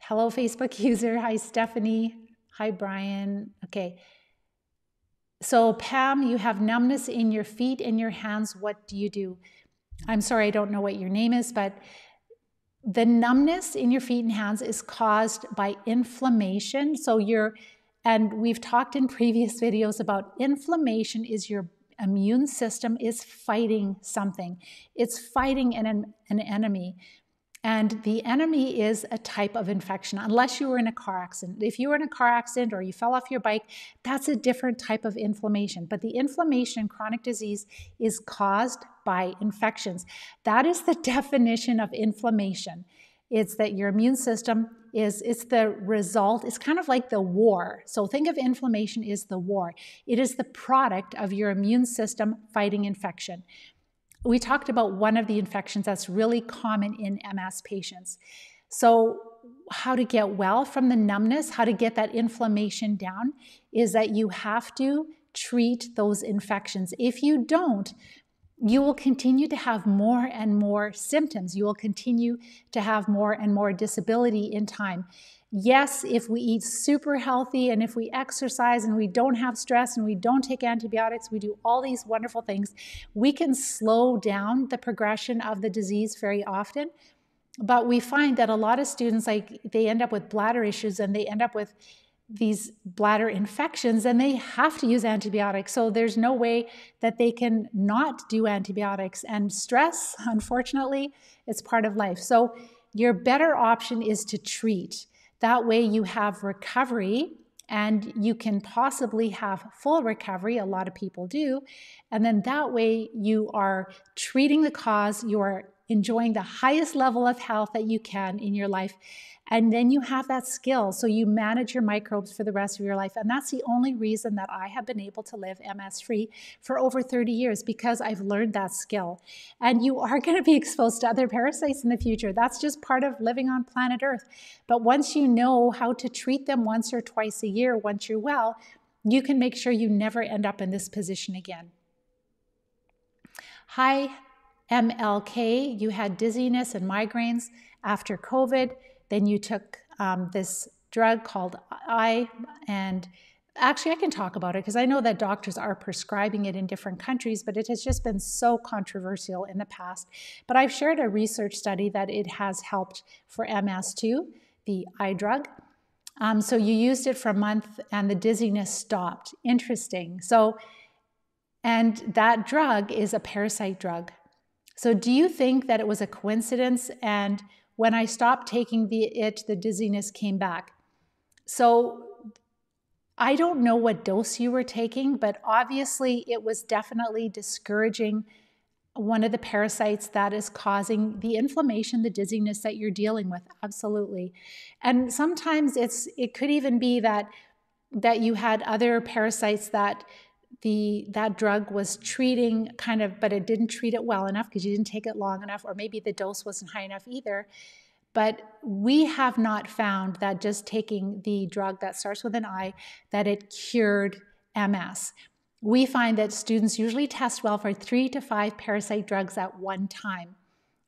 Hello, Facebook user. Hi, Stephanie. Hi, Brian. Okay. So, Pam, you have numbness in your feet and your hands. What do you do? I'm sorry, I don't know what your name is, but the numbness in your feet and hands is caused by inflammation. So you're, and we've talked in previous videos about inflammation is your immune system is fighting something. It's fighting an, an enemy. And the enemy is a type of infection, unless you were in a car accident. If you were in a car accident or you fell off your bike, that's a different type of inflammation. But the inflammation in chronic disease is caused by infections. That is the definition of inflammation. It's that your immune system is, it's the result, it's kind of like the war. So think of inflammation as the war. It is the product of your immune system fighting infection. We talked about one of the infections that's really common in M S patients. So how to get well from the numbness, how to get that inflammation down, is that you have to treat those infections. If you don't, you will continue to have more and more symptoms. You will continue to have more and more disability in time. Yes, if we eat super healthy and if we exercise and we don't have stress and we don't take antibiotics, we do all these wonderful things, we can slow down the progression of the disease very often. But we find that a lot of students, like, they end up with bladder issues and they end up with these bladder infections and they have to use antibiotics. So there's no way that they can not do antibiotics, and stress, unfortunately, is part of life. So your better option is to treat. That way you have recovery and you can possibly have full recovery. A lot of people do. And then that way you are treating the cause, you are enjoying the highest level of health that you can in your life. And then you have that skill. So you manage your microbes for the rest of your life. And that's the only reason that I have been able to live M S free for over thirty years, because I've learned that skill. And you are going to be exposed to other parasites in the future. That's just part of living on planet Earth. But once you know how to treat them once or twice a year, once you're well, you can make sure you never end up in this position again. Hi, M L K. You had dizziness and migraines after COVID. Then you took um, this drug called I, and actually I can talk about it because I know that doctors are prescribing it in different countries, but it has just been so controversial in the past. But I've shared a research study that it has helped for M S too, the I drug. Um, so you used it for a month and the dizziness stopped. Interesting. So, and that drug is a parasite drug. So do you think that it was a coincidence and when I stopped taking the it, the dizziness came back? So I don't know what dose you were taking, but obviously it was definitely discouraging one of the parasites that is causing the inflammation, the dizziness that you're dealing with. Absolutely. And sometimes it's it could even be that that you had other parasites that The, that drug was treating kind of, but it didn't treat it well enough because you didn't take it long enough, or maybe the dose wasn't high enough either. But we have not found that just taking the drug that starts with an I, that it cured M S. we find that students usually test well for three to five parasite drugs at one time,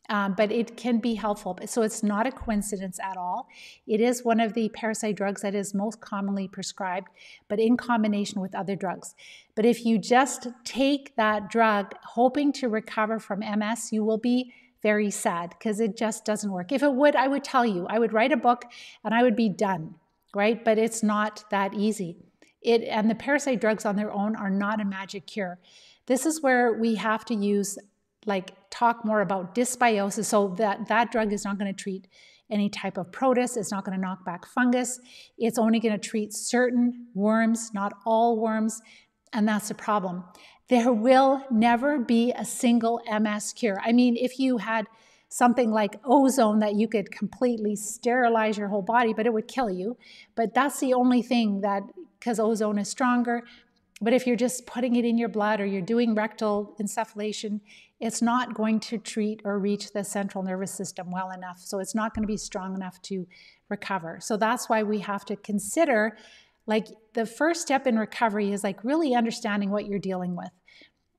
um, but it can be helpful. So it's not a coincidence at all. It is one of the parasite drugs that is most commonly prescribed, but in combination with other drugs. But if you just take that drug hoping to recover from M S, you will be very sad because it just doesn't work. If it would, I would tell you, I would write a book and I would be done, right? But it's not that easy. It, and the parasite drugs on their own are not a magic cure. This is where we have to use, like, talk more about dysbiosis. So that, that drug is not going to treat any type of protist. It's not going to knock back fungus. It's only going to treat certain worms, not all worms. And that's the problem. There will never be a single M S cure. I mean, if you had something like ozone that you could completely sterilize your whole body, but it would kill you. But that's the only thing that, because ozone is stronger. But if you're just putting it in your blood or you're doing rectal incephalation, it's not going to treat or reach the central nervous system well enough. So it's not going to be strong enough to recover. So that's why we have to consider, like, the first step in recovery is, like, really understanding what you're dealing with.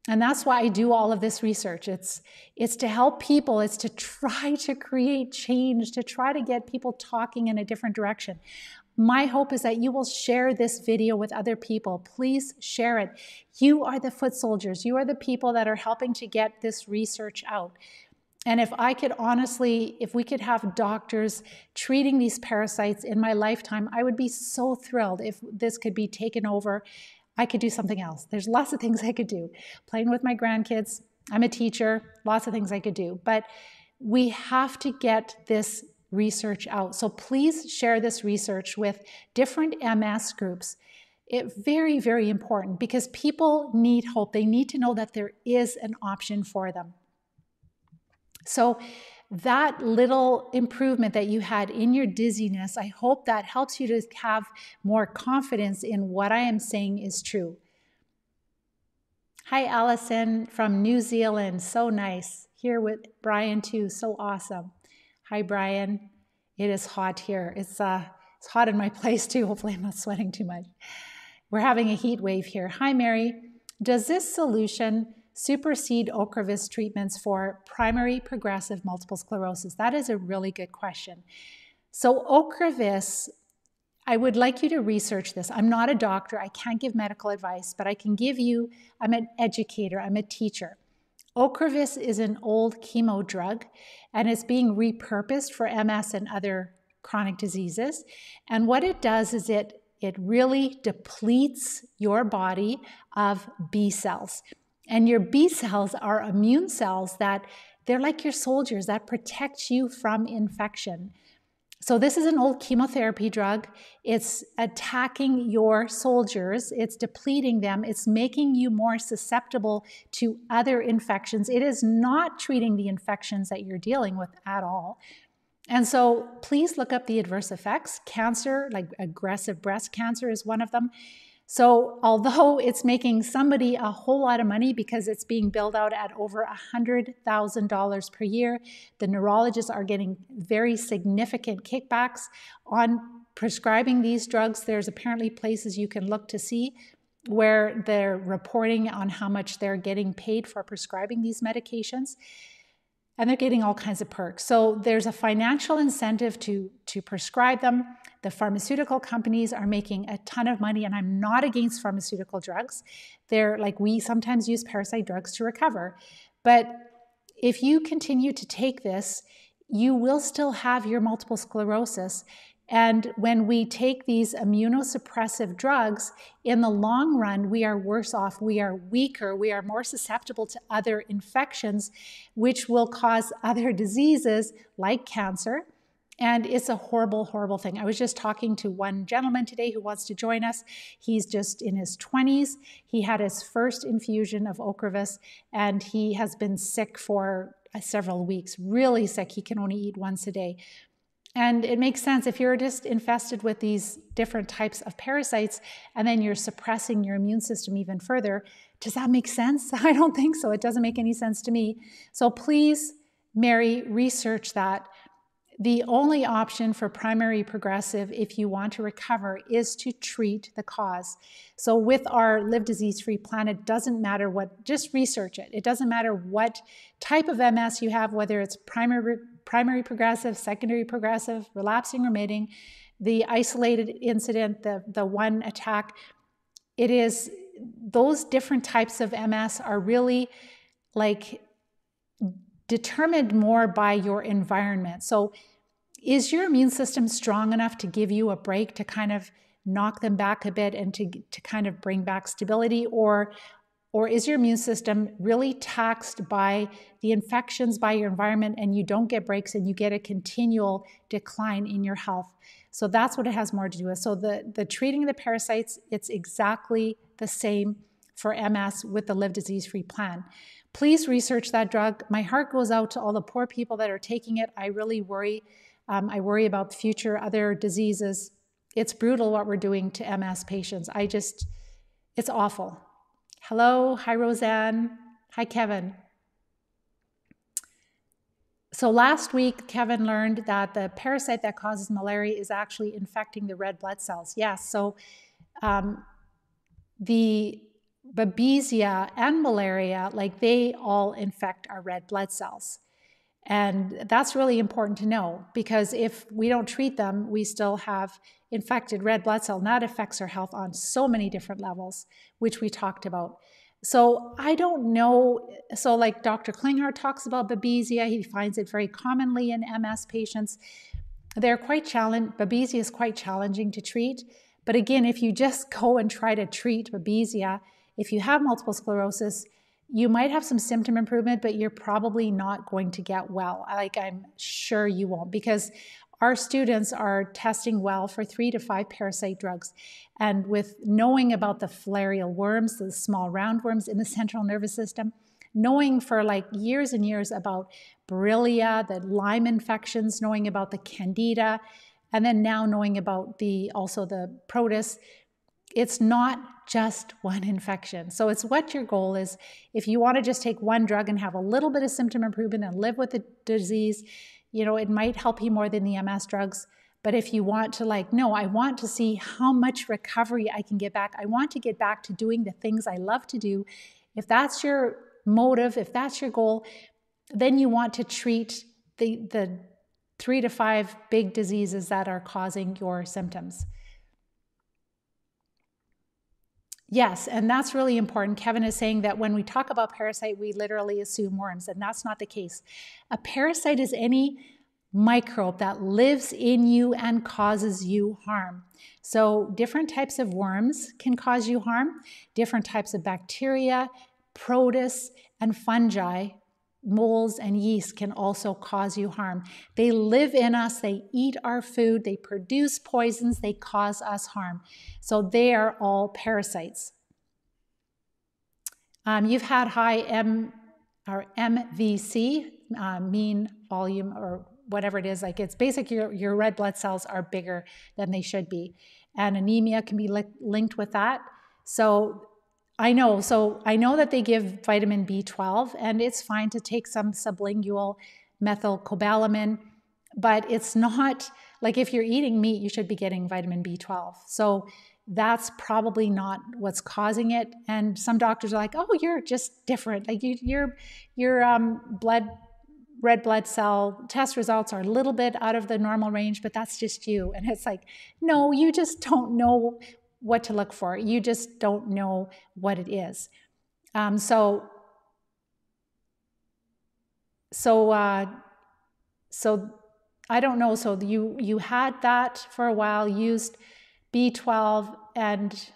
And that's why I do all of this research. It's, it's to help people. It's to try to create change, to try to get people talking in a different direction. My hope is that you will share this video with other people. Please share it. You are the foot soldiers. You are the people that are helping to get this research out. And if I could honestly, if we could have doctors treating these parasites in my lifetime, I would be so thrilled if this could be taken over. I could do something else. There's lots of things I could do. Playing with my grandkids, I'm a teacher, lots of things I could do. But we have to get this research out. So please share this research with different M S groups. It's very, very important because people need hope. They need to know that there is an option for them. So that little improvement that you had in your dizziness, I hope that helps you to have more confidence in what I am saying is true. Hi, Allison from New Zealand. So nice. Here with Brian too. So awesome. Hi, Brian. It is hot here. It's, uh, it's hot in my place too. Hopefully I'm not sweating too much. We're having a heat wave here. Hi, Mary. Does this solution supersede Ocrevus treatments for primary progressive multiple sclerosis? That is a really good question. So Ocrevus, I would like you to research this. I'm not a doctor. I can't give medical advice, but I can give you, I'm an educator. I'm a teacher. Ocrevus is an old chemo drug, and it's being repurposed for M S and other chronic diseases. And what it does is it, it really depletes your body of B cells. And your B cells are immune cells that, they're like your soldiers that protect you from infection. So this is an old chemotherapy drug. It's attacking your soldiers. It's depleting them. It's making you more susceptible to other infections. It is not treating the infections that you're dealing with at all. And so please look up the adverse effects. Cancer, like aggressive breast cancer, is one of them. So although it's making somebody a whole lot of money because it's being billed out at over one hundred thousand dollars per year, the neurologists are getting very significant kickbacks on prescribing these drugs. There's apparently places you can look to see where they're reporting on how much they're getting paid for prescribing these medications. And they're getting all kinds of perks. So there's a financial incentive to, to prescribe them. The pharmaceutical companies are making a ton of money, and I'm not against pharmaceutical drugs. They're like, we sometimes use parasite drugs to recover. But if you continue to take this, you will still have your multiple sclerosis. And when we take these immunosuppressive drugs, in the long run, we are worse off, we are weaker, we are more susceptible to other infections, which will cause other diseases like cancer. And it's a horrible, horrible thing. I was just talking to one gentleman today who wants to join us. He's just in his twenties. He had his first infusion of Ocrevus, and he has been sick for several weeks, really sick. He can only eat once a day. And it makes sense if you're just infested with these different types of parasites and then you're suppressing your immune system even further. Does that make sense? I don't think so. It doesn't make any sense to me. So please, Mary, research that. the only option for primary progressive, if you want to recover, is to treat the cause. So with our Live Disease Free plan, it doesn't matter what, just research it. It doesn't matter what type of M S you have, whether it's primary, primary progressive, secondary progressive, relapsing, remitting, the isolated incident, the, the one attack. It is, those different types of M S are really like determined more by your environment. So is your immune system strong enough to give you a break, to kind of knock them back a bit and to, to kind of bring back stability? Or, or is your immune system really taxed by the infections, by your environment, and you don't get breaks and you get a continual decline in your health? So that's what it has more to do with. So the, the treating the parasites, it's exactly the same for M S with the Live Disease Free plan. Please research that drug. My heart goes out to all the poor people that are taking it. I really worry. Um, I worry about future other diseases. It's brutal what we're doing to M S patients. I just, it's awful. Hello, hi Roseanne, hi Kevin. So last week, Kevin learned that the parasite that causes malaria is actually infecting the red blood cells. Yes, so um, the Babesia and malaria, like they all infect our red blood cells. And that's really important to know, because if we don't treat them, we still have infected red blood cells. And that affects our health on so many different levels, which we talked about. So I don't know, so like Doctor Klinghardt talks about Babesia, he finds it very commonly in M S patients. They're quite challenged, Babesia is quite challenging to treat. But again, if you just go and try to treat Babesia, if you have multiple sclerosis, you might have some symptom improvement, but you're probably not going to get well. Like I'm sure you won't, because our students are testing well for three to five parasite drugs. And with knowing about the filarial worms, the small roundworms in the central nervous system, knowing for like years and years about Borrelia, the Lyme infections, knowing about the Candida, and then now knowing about the also the Proteus, it's not just one infection. So it's what your goal is. If you want to just take one drug and have a little bit of symptom improvement and live with the disease, you know, it might help you more than the M S drugs. But if you want to like, no, I want to see how much recovery I can get back. I want to get back to doing the things I love to do. If that's your motive, if that's your goal, then you want to treat the, the three to five big diseases that are causing your symptoms. Yes, and that's really important. Kevin is saying that when we talk about parasite, we literally assume worms, and that's not the case. A parasite is any microbe that lives in you and causes you harm. So different types of worms can cause you harm, different types of bacteria, protists, and fungi, molds and yeast can also cause you harm. They live in us, they eat our food, they produce poisons, they cause us harm. So they are all parasites. Um, you've had high M or M V C, uh, mean volume or whatever it is, like it's basically your, your red blood cells are bigger than they should be. And anemia can be li linked with that. So I know, so I know that they give vitamin B twelve, and it's fine to take some sublingual methylcobalamin, but it's not, like if you're eating meat, you should be getting vitamin B twelve. So that's probably not what's causing it. And some doctors are like, oh, you're just different. Like you, your, your um, blood, red blood cell test results are a little bit out of the normal range, but that's just you. And it's like, no, you just don't know what to look for. You just don't know what it is. Um, so, so, uh, so I don't know. So you, you had that for a while, used B twelve, and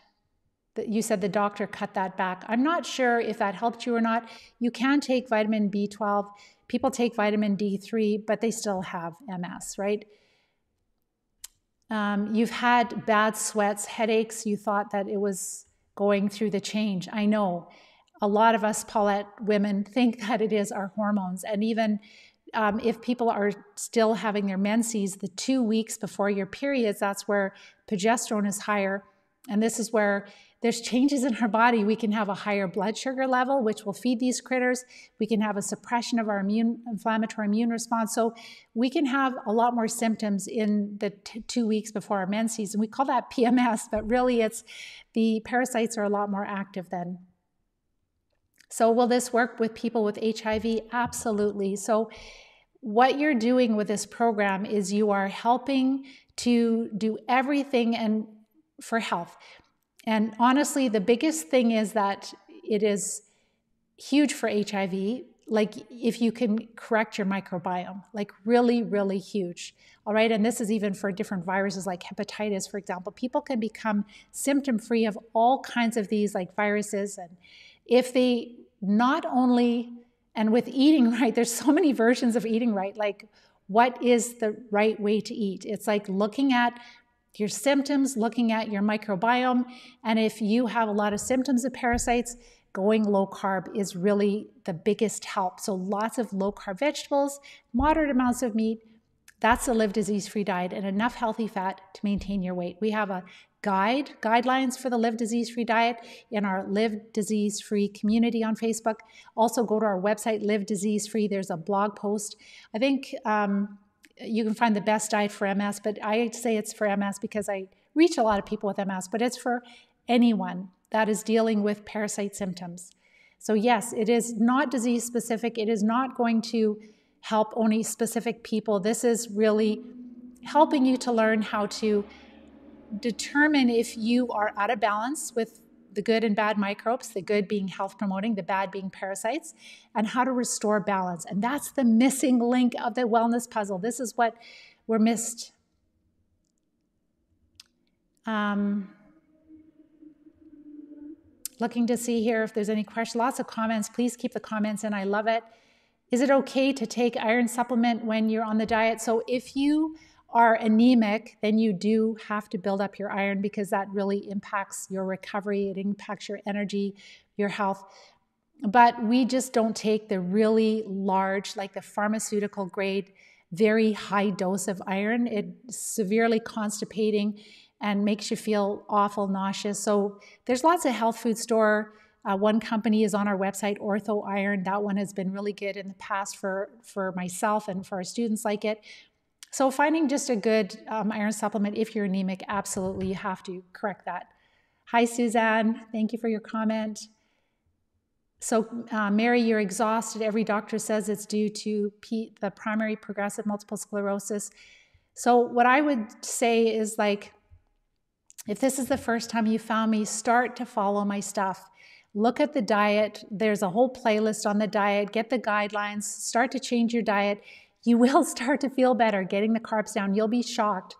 the, you said the doctor cut that back. I'm not sure if that helped you or not. You can take vitamin B twelve. People take vitamin D three, but they still have M S, right? Um, you've had bad sweats, headaches. You thought that it was going through the change. I know a lot of us Paulette women think that it is our hormones. And even um, if people are still having their menses the two weeks before your periods, that's where progesterone is higher. And this is where there's changes in our body. We can have a higher blood sugar level, which will feed these critters. We can have a suppression of our immune, inflammatory immune response. So we can have a lot more symptoms in the t two weeks before our men's season. We call that P M S, but really it's the parasites are a lot more active then. So will this work with people with H I V? Absolutely. So what you're doing with this program is you are helping to do everything and for health. And honestly, the biggest thing is that it is huge for H I V. Like if you can correct your microbiome, like really, really huge. All right. And this is even for different viruses like hepatitis, for example. People can become symptom free of all kinds of these like viruses. And if they not only, and with eating right, there's so many versions of eating right, like what is the right way to eat? It's like looking at your symptoms, looking at your microbiome, and if you have a lot of symptoms of parasites, going low carb is really the biggest help. So lots of low carb vegetables, moderate amounts of meat, that's a Live Disease Free diet, and enough healthy fat to maintain your weight. We have a guide, guidelines for the Live Disease Free diet in our Live Disease Free community on Facebook. Also go to our website, Live Disease Free. There's a blog post. I think um, you can find the best diet for M S, but I say it's for M S because I reach a lot of people with M S, but it's for anyone that is dealing with parasite symptoms. So yes, it is not disease specific. It is not going to help only specific people. This is really helping you to learn how to determine if you are out of balance with the good and bad microbes, the good being health promoting, the bad being parasites, and how to restore balance. And that's the missing link of the wellness puzzle. This is what we're missed. Um, looking to see here if there's any questions. Lots of comments. Please keep the comments in. I love it. Is it okay to take iron supplement when you're on the diet? So if you are anemic, then you do have to build up your iron because that really impacts your recovery. It impacts your energy, your health. But we just don't take the really large, like the pharmaceutical grade, very high dose of iron. It's severely constipating and makes you feel awful, nauseous. So there's lots of health food store. Uh, one company is on our website, Ortho Iron. That one has been really good in the past for, for myself and for our students like it. So finding just a good um, iron supplement, if you're anemic, absolutely, you have to correct that. Hi, Suzanne. Thank you for your comment. So, uh, Mary, you're exhausted. Every doctor says it's due to P the primary progressive multiple sclerosis. So what I would say is, like, if this is the first time you found me, start to follow my stuff. Look at the diet. There's a whole playlist on the diet. Get the guidelines. Start to change your diet. You will start to feel better getting the carbs down. You'll be shocked.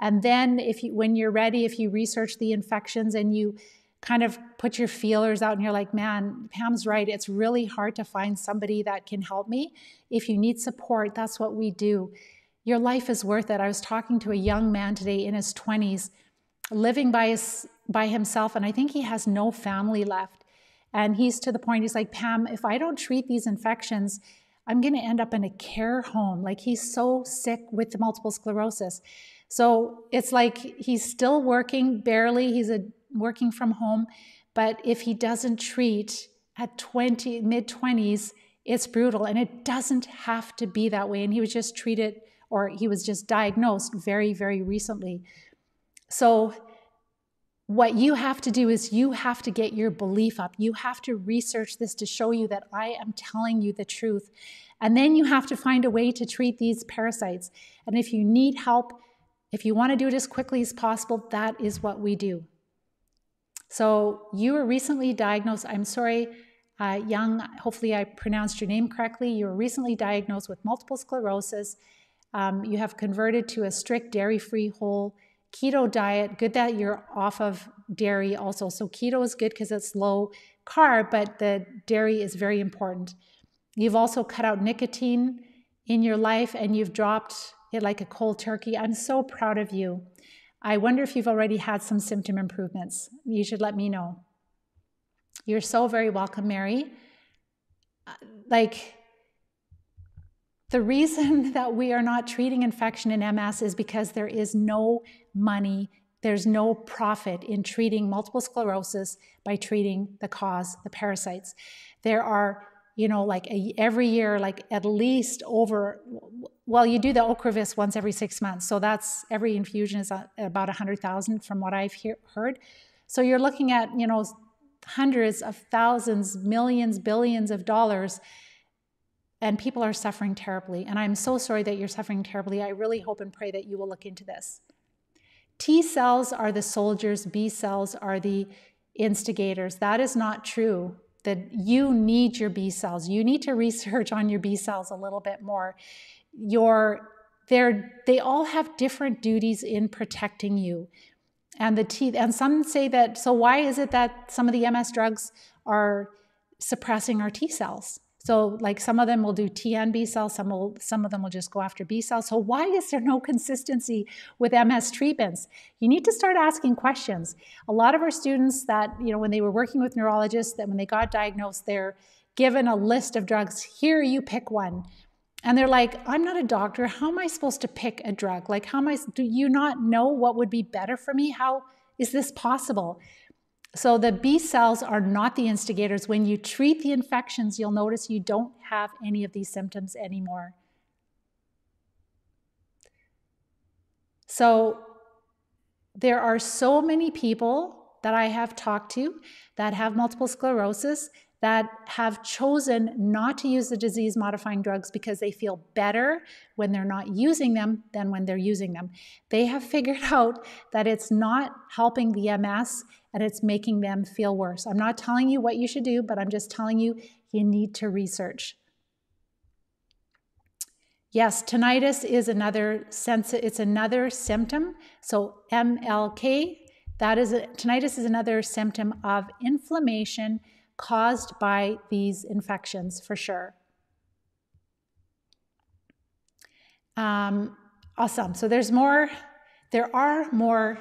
And then if you, when you're ready, if you research the infections and you kind of put your feelers out and you're like, man, Pam's right. It's really hard to find somebody that can help me. If you need support, that's what we do. Your life is worth it. I was talking to a young man today in his twenties, living by, his, by himself, and I think he has no family left. And he's to the point, he's like, Pam, if I don't treat these infections, I'm going to end up in a care home. Like, he's so sick with the multiple sclerosis. So it's like he's still working, barely. He's a, working from home. But if he doesn't treat at mid-twenties, it's brutal. And it doesn't have to be that way. And he was just treated, or he was just diagnosed very, very recently. So what you have to do is you have to get your belief up. You have to research this to show you that I am telling you the truth. And then you have to find a way to treat these parasites. And if you need help, if you want to do it as quickly as possible, that is what we do. So you were recently diagnosed. I'm sorry, uh, Young, hopefully I pronounced your name correctly. You were recently diagnosed with multiple sclerosis. Um, you have converted to a strict dairy-free whole keto diet. Good that you're off of dairy also. So keto is good because it's low carb, but the dairy is very important. You've also cut out nicotine in your life and you've dropped it like a cold turkey. I'm so proud of you. I wonder if you've already had some symptom improvements. You should let me know. You're so very welcome, Mary. Like, the reason that we are not treating infection in M S is because there is no money there's no profit in treating multiple sclerosis by treating the cause, the parasites. There are, you know, like a, every year, like at least over, well, you do the Ocrevus once every six months. So that's, every infusion is about one hundred thousand from what I've he- heard. So you're looking at, you know, hundreds of thousands, millions, billions of dollars, and people are suffering terribly. And I'm so sorry that you're suffering terribly. I really hope and pray that you will look into this. T cells are the soldiers, B cells are the instigators. That is not true, that you need your B cells. You need to research on your B cells a little bit more. Your, they're, they all have different duties in protecting you. And the T, and some say that, so why is it that some of the M S drugs are suppressing our T cells? So like some of them will do T and B cells, some, will, some of them will just go after B cells. So why is there no consistency with M S treatments? You need to start asking questions. A lot of our students that, you know, when they were working with neurologists, that when they got diagnosed, they're given a list of drugs. Here, you pick one. And they're like, I'm not a doctor. How am I supposed to pick a drug? Like, how am I, do you not know what would be better for me? How is this possible? So the B cells are not the instigators. When you treat the infections, you'll notice you don't have any of these symptoms anymore. So there are so many people that I have talked to that have multiple sclerosis that have chosen not to use the disease-modifying drugs because they feel better when they're not using them than when they're using them. They have figured out that it's not helping the M S and it's making them feel worse. I'm not telling you what you should do, but I'm just telling you, you need to research. Yes, tinnitus is another sense, it's another symptom. So M L K, that is a, tinnitus is another symptom of inflammation caused by these infections, for sure. Um, awesome. So there's more, there are more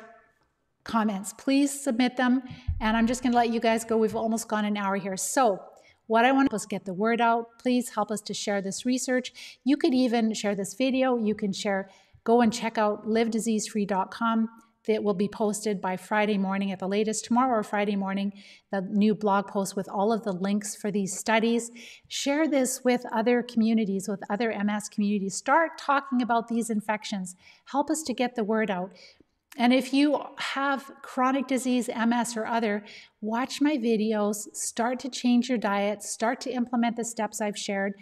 comments. Please submit them. And I'm just going to let you guys go. We've almost gone an hour here. So what I want to do is get the word out. Please help us to share this research. You could even share this video. You can share, go and check out live disease free dot com. It will be posted by Friday morning at the latest, tomorrow or Friday morning, the new blog post with all of the links for these studies. Share this with other communities, with other M S communities. Start talking about these infections. Help us to get the word out. And if you have chronic disease, M S or other, watch my videos, start to change your diet, start to implement the steps I've shared,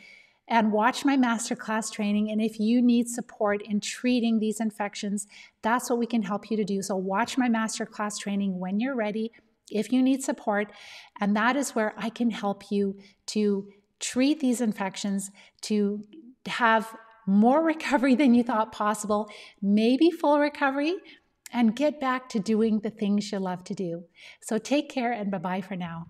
and watch my masterclass training. And if you need support in treating these infections, that's what we can help you to do. So watch my masterclass training when you're ready, if you need support, and that is where I can help you to treat these infections, to have more recovery than you thought possible, maybe full recovery, and get back to doing the things you love to do. So take care and bye-bye for now.